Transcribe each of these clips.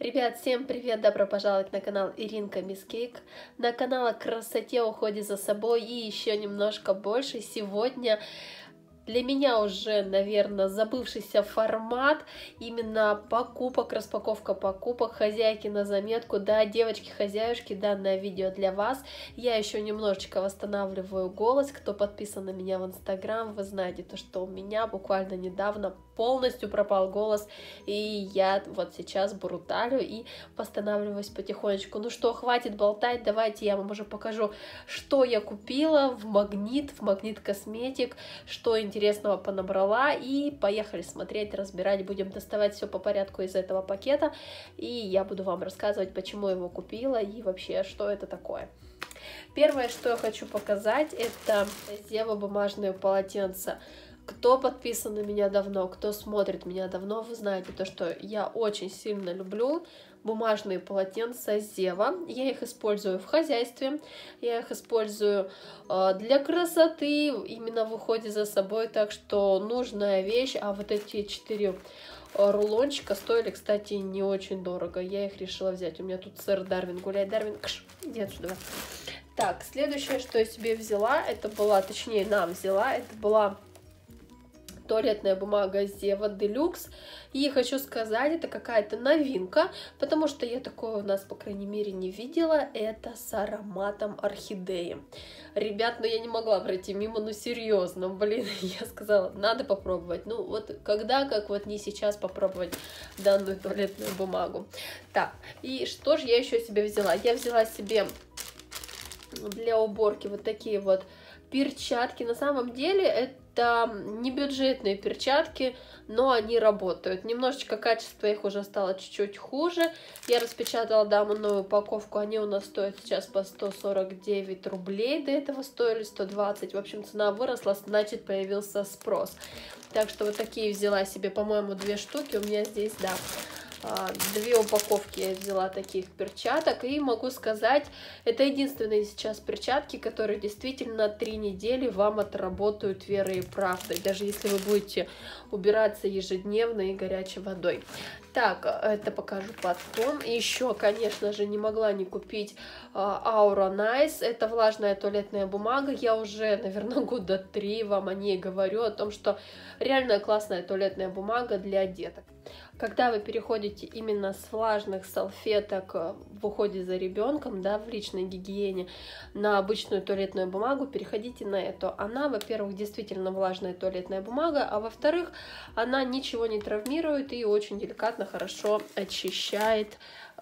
Ребят, всем привет! Добро пожаловать на канал Иринка Мисс Кейк, на канал о красоте, уходе за собой и еще немножко больше. Сегодня для меня уже, наверное, забывшийся формат именно покупок, распаковка покупок, хозяйки на заметку, да, девочки-хозяюшки, данное видео для вас. Я еще немножечко восстанавливаю голос, кто подписан на меня в Инстаграм, вы знаете, то, что у меня буквально недавно полностью пропал голос, и я вот сейчас бруталю и восстанавливаюсь потихонечку. Ну что, хватит болтать, давайте я вам уже покажу, что я купила в Магнит Косметик, что интересного понабрала, и поехали смотреть, разбирать, будем доставать все по порядку из этого пакета, и я буду вам рассказывать, почему я его купила и вообще, что это такое. Первое, что я хочу показать, это Zewa бумажные полотенца. Кто подписан на меня давно, кто смотрит меня давно, вы знаете то, что я очень сильно люблю бумажные полотенца Zewa. Я их использую в хозяйстве, я их использую для красоты, именно в уходе за собой, так что нужная вещь. А вот эти 4 рулончика стоили, кстати, не очень дорого, я их решила взять. У меня тут сэр Дарвин гуляет. Дарвин, кш, иди отсюда. Так, следующее, что я себе взяла, это была, точнее нам взяла, это была туалетная бумага Zewa Deluxe. И хочу сказать, это какая-то новинка, потому что я такое у нас, по крайней мере, не видела. Это с ароматом орхидеи. Ребят, ну я не могла пройти мимо, ну серьезно, блин, я сказала, надо попробовать. Ну вот когда, как вот не сейчас попробовать данную туалетную бумагу. Так, и что же я еще себе взяла? Я взяла себе для уборки вот такие вот перчатки. На самом деле это не бюджетные перчатки, но они работают. Немножечко качество их уже стало чуть-чуть хуже. Я распечатала данную упаковку. Они у нас стоят сейчас по 149 рублей. До этого стоили 120. В общем, цена выросла, значит, появился спрос. Так что вот такие взяла себе, по-моему, 2 штуки. У меня здесь, да, 2 упаковки я взяла таких перчаток, и могу сказать, это единственные сейчас перчатки, которые действительно 3 недели вам отработают верой и правдой, даже если вы будете убираться ежедневно и горячей водой. Так, это покажу потом. Еще, конечно же, не могла не купить Aura Nice, это влажная туалетная бумага, я уже, наверное, года 3 вам о ней говорю, о том, что реально классная туалетная бумага для деток. Когда вы переходите именно с влажных салфеток в уходе за ребенком, да, в личной гигиене, на обычную туалетную бумагу, переходите на эту. Она, во-первых, действительно влажная туалетная бумага, а во-вторых, она ничего не травмирует и очень деликатно, хорошо очищает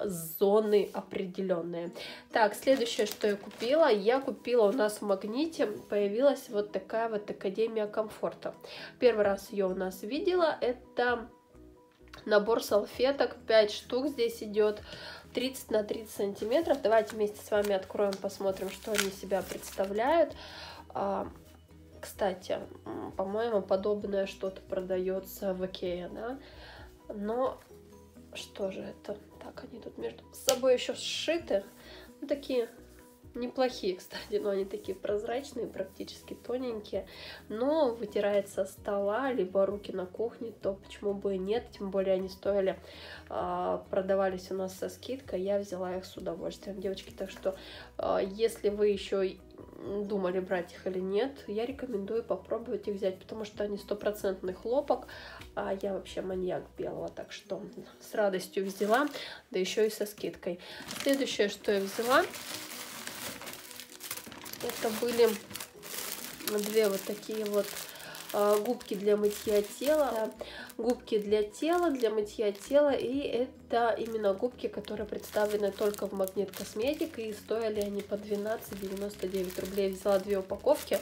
зоны определенные. Так, следующее, что я купила у нас в Магните, появилась вот такая вот академия комфорта. Первый раз ее у нас видела, это набор салфеток, 5 штук здесь идет, 30 на 30 сантиметров. Давайте вместе с вами откроем, посмотрим, что они себя представляют. Кстати, по-моему, подобное что-то продается в Икее, да? Но что же это? Так, они тут между собой еще сшиты. Ну, такие неплохие, кстати, но они такие прозрачные, практически тоненькие, но вытирает со стола, либо руки на кухне, то почему бы и нет, тем более они стоили, продавались у нас со скидкой, я взяла их с удовольствием, девочки, так что, если вы еще думали брать их или нет, я рекомендую попробовать их взять, потому что они стопроцентный хлопок, а я вообще маньяк белого, так что с радостью взяла, да еще и со скидкой. Следующее, что я взяла, это были 2 вот такие вот губки для мытья тела, губки для тела, для мытья тела, и это именно губки, которые представлены только в Магнит Косметик, и стоили они по 12,99 рублей. Я взяла 2 упаковки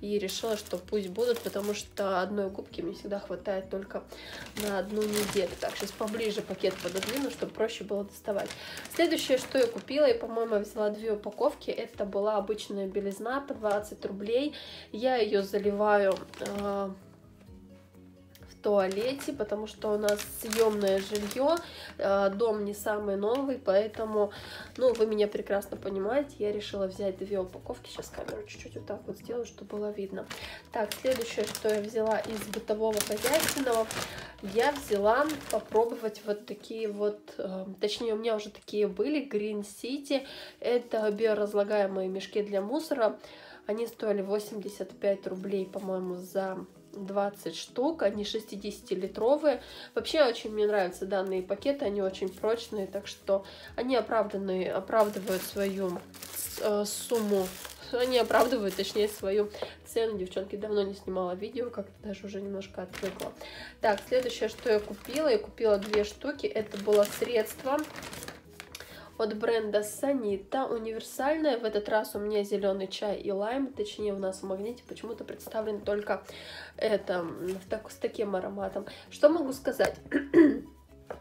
и решила, что пусть будут, потому что одной губки мне всегда хватает только на одну неделю. Так, сейчас поближе пакет пододвину, чтобы проще было доставать. Следующее, что я купила, и, по-моему, взяла 2 упаковки, это была обычная белизна по 20 рублей. Я ее заливаю туалете, потому что у нас съемное жилье, дом не самый новый, поэтому, ну, вы меня прекрасно понимаете, я решила взять две упаковки. Сейчас камеру чуть-чуть вот так вот сделаю, чтобы было видно. Так, следующее, что я взяла из бытового хозяйственного, я взяла попробовать вот такие вот, точнее, у меня уже такие были, Green City, это биоразлагаемые мешки для мусора. Они стоили 85 рублей, по-моему, за 20 штук, они 60-литровые. Вообще очень мне нравятся данные пакеты, они очень прочные, так что они оправдывают свою сумму. Они оправдывают, точнее, свою цену. Девчонки, давно не снимала видео, как-то даже уже немножко отвыкла. Так, следующее, что я купила две штуки. Это было средство от бренда Sanita, универсальная. В этот раз у меня зеленый чай и лайм, точнее у нас в Магните почему-то представлен только это, с таким ароматом. Что могу сказать?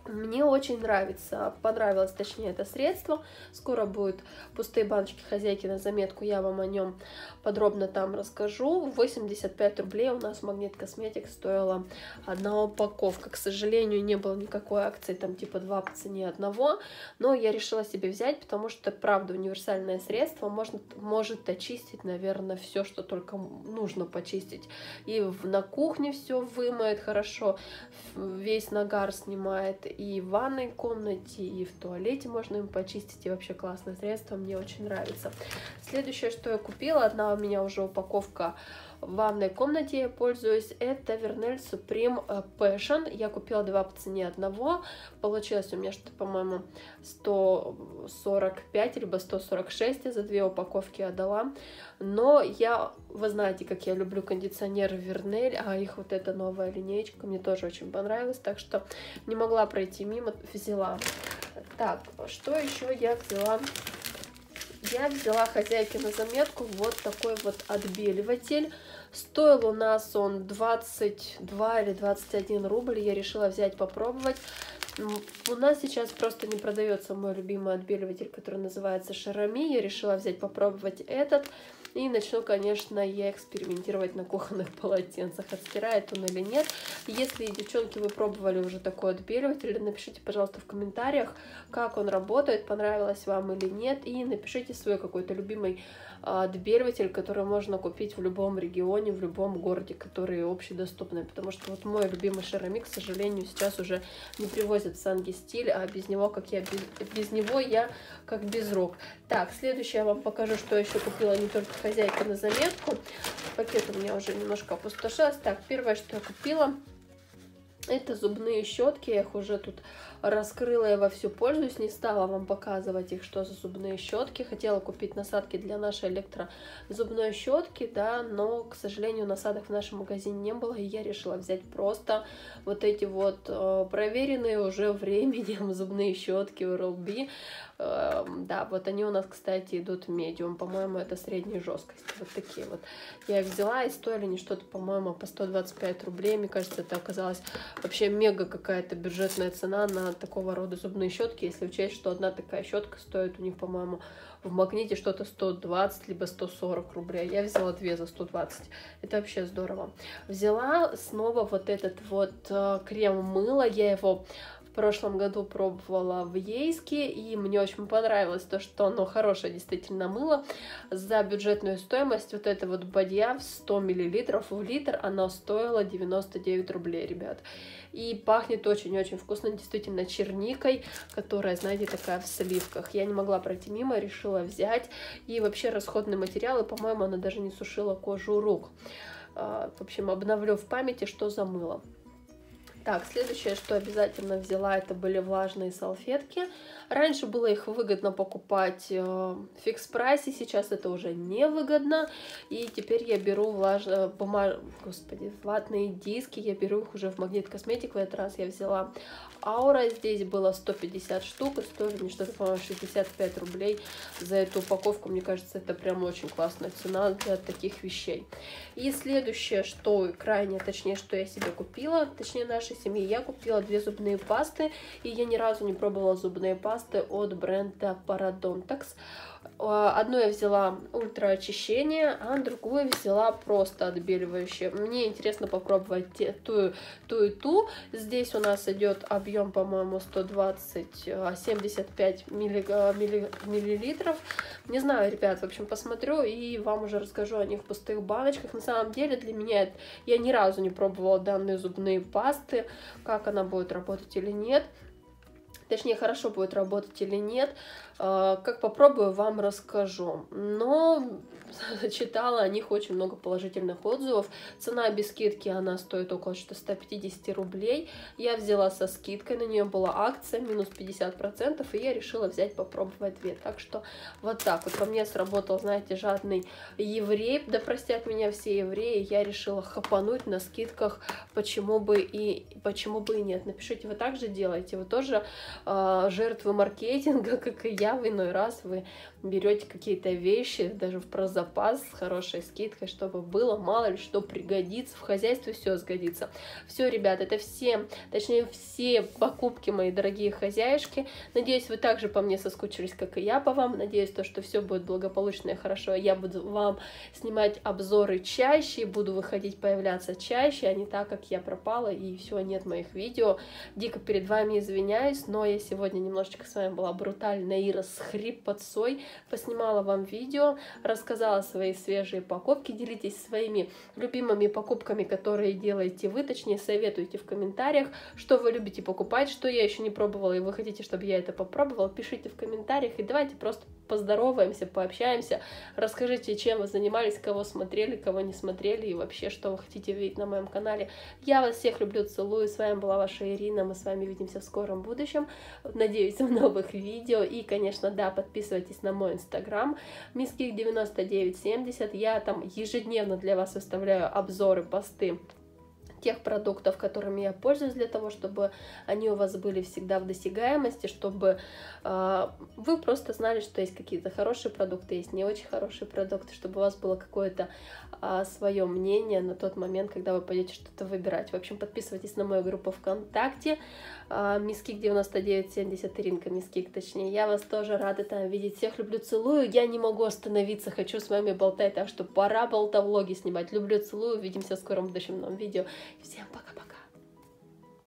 Мне очень нравится, понравилось, точнее, это средство. Скоро будут пустые баночки хозяйки на заметку, я вам о нем подробно там расскажу. 85 рублей у нас Магнит Косметик стоила одна упаковка. К сожалению, не было никакой акции, там типа 2 по цене одного, но я решила себе взять, потому что, правда, универсальное средство может очистить, наверное, все, что только нужно почистить. И на кухне все вымоет хорошо, весь нагар снимает. И в ванной комнате, и в туалете можно им почистить, и вообще классное средство, мне очень нравится. Следующее, что я купила, одна у меня уже упаковка в ванной комнате, я пользуюсь, это Вернель Supreme Passion, я купила 2 по цене одного, получилось у меня что-то, по-моему, 145 либо 146 я за две упаковки отдала, но я, вы знаете, как я люблю кондиционеры Вернель, а их вот эта новая линейка мне тоже очень понравилась, так что не могла пройти мимо, взяла. Так, что еще я взяла? Я взяла хозяйке на заметку вот такой вот отбеливатель. Стоил у нас он 22 или 21 рубль. Я решила взять попробовать. У нас сейчас просто не продается мой любимый отбеливатель, который называется Шарами. Я решила взять попробовать этот. И начну, конечно, я экспериментировать на кухонных полотенцах, отстирает он или нет. Если, девчонки, вы пробовали уже такой отбеливатель, напишите, пожалуйста, в комментариях, как он работает, понравилось вам или нет. И напишите свой какой-то любимый отбеливатель, который можно купить в любом регионе, в любом городе, которые общедоступны. Потому что вот мой любимый Шарами, к сожалению, сейчас уже не привозят в Сан-Гистиль, а без него, как без рук. Так, следующее я вам покажу, что еще купила не только хозяйка на заметку. Пакет у меня уже немножко опустошился. Так, первое, что я купила, это зубные щетки. Я их уже тут раскрыла, я вовсю пользуюсь. Не стала вам показывать их, что за зубные щетки. Хотела купить насадки для нашей электрозубной щетки, да, но, к сожалению, насадок в нашем магазине не было, и я решила взять просто вот эти вот проверенные уже временем зубные щетки Oral-B. Да, вот они у нас, кстати, идут медиум, по-моему, это средняя жесткость, вот такие вот. Я их взяла, и стоили они что-то, по-моему, по 125 рублей, мне кажется, это оказалось вообще мега какая-то бюджетная цена на такого рода зубные щетки, если учесть, что одна такая щетка стоит у них, по-моему, в Магните что-то 120 либо 140 рублей, я взяла две за 120, это вообще здорово. Взяла снова вот этот вот крем-мыло, я его в прошлом году пробовала в Ейске, и мне очень понравилось то, что оно хорошее действительно мыло. За бюджетную стоимость вот эта вот бадья в 100 мл в литр, она стоила 99 рублей, ребят. И пахнет очень-очень вкусно, действительно, черникой, которая, знаете, такая в сливках. Я не могла пройти мимо, решила взять. И вообще расходные материалы, по-моему, она даже не сушила кожу рук. В общем, обновлю в памяти, что за мыло. Так, следующее, что обязательно взяла, это были влажные салфетки. Раньше было их выгодно покупать в ФИКСПрайсе, сейчас это уже невыгодно. И теперь я беру ватные диски, я беру их уже в Магнит Косметик. В этот раз я взяла Аура, здесь было 150 штук, и стоили мне что-то, по-моему, 65 рублей за эту упаковку. Мне кажется, это прям очень классная цена для таких вещей. И следующее, что крайне, точнее, что я себе купила, точнее, наши семьи, я купила две зубные пасты, и я ни разу не пробовала зубные пасты от бренда Парадонтакс. Одну я взяла ультраочищение, а другую взяла просто отбеливающее. Мне интересно попробовать ту и ту. Здесь у нас идет объем, по-моему, 120-75 миллилитров. Не знаю, ребят, в общем, посмотрю и вам уже расскажу о них в пустых баночках. На самом деле для меня я ни разу не пробовала данные зубные пасты, как она будет работать или нет. Точнее, хорошо будет работать или нет. Как попробую, вам расскажу. Но читала о них очень много положительных отзывов. Цена без скидки, она стоит около 150 рублей. Я взяла со скидкой, на нее была акция, минус 50%, и я решила взять, попробовать две. Так что вот так вот. По мне сработал, знаете, жадный еврей. Да простят меня все евреи. Я решила хапануть на скидках, почему бы и нет. Напишите, вы также делаете? Вы тоже жертвы маркетинга, как и я, в иной раз вы берете какие-то вещи даже в прозапас с хорошей скидкой, чтобы было, мало ли что пригодится, в хозяйстве все сгодится. Все, ребят, это все, точнее все покупки, мои дорогие хозяюшки. Надеюсь, вы также по мне соскучились, как и я по вам. Надеюсь, то, что все будет благополучно и хорошо. Я буду вам снимать обзоры чаще, буду выходить, появляться чаще, а не так, как я пропала и все, нет моих видео. Дико перед вами извиняюсь, но я сегодня немножечко с вами была брутальная и расхрипотцой, поснимала вам видео, рассказала свои свежие покупки. Делитесь своими любимыми покупками, которые делаете вы, точнее советуйте в комментариях, что вы любите покупать, что я еще не пробовала и вы хотите, чтобы я это попробовала. Пишите в комментариях и давайте просто поздороваемся, пообщаемся, расскажите, чем вы занимались, кого смотрели, кого не смотрели и вообще, что вы хотите видеть на моем канале. Я вас всех люблю, целую, с вами была ваша Ирина, мы с вами увидимся в скором будущем, надеюсь, в новых видео. И, конечно, да, подписывайтесь на мой инстаграм misskik9970, я там ежедневно для вас выставляю обзоры, посты тех продуктов, которыми я пользуюсь, для того, чтобы они у вас были всегда в досягаемости, чтобы вы просто знали, что есть какие-то хорошие продукты, есть не очень хорошие продукты, чтобы у вас было какое-то свое мнение на тот момент, когда вы пойдете что-то выбирать. В общем, подписывайтесь на мою группу ВКонтакте, misskik9970, Иринка Misskik, точнее. Я вас тоже рада там видеть, всех люблю, целую, я не могу остановиться, хочу с вами болтать, так что пора болтовлоги снимать. Люблю, целую, увидимся в скором будущем новом видео. Всем пока-пока!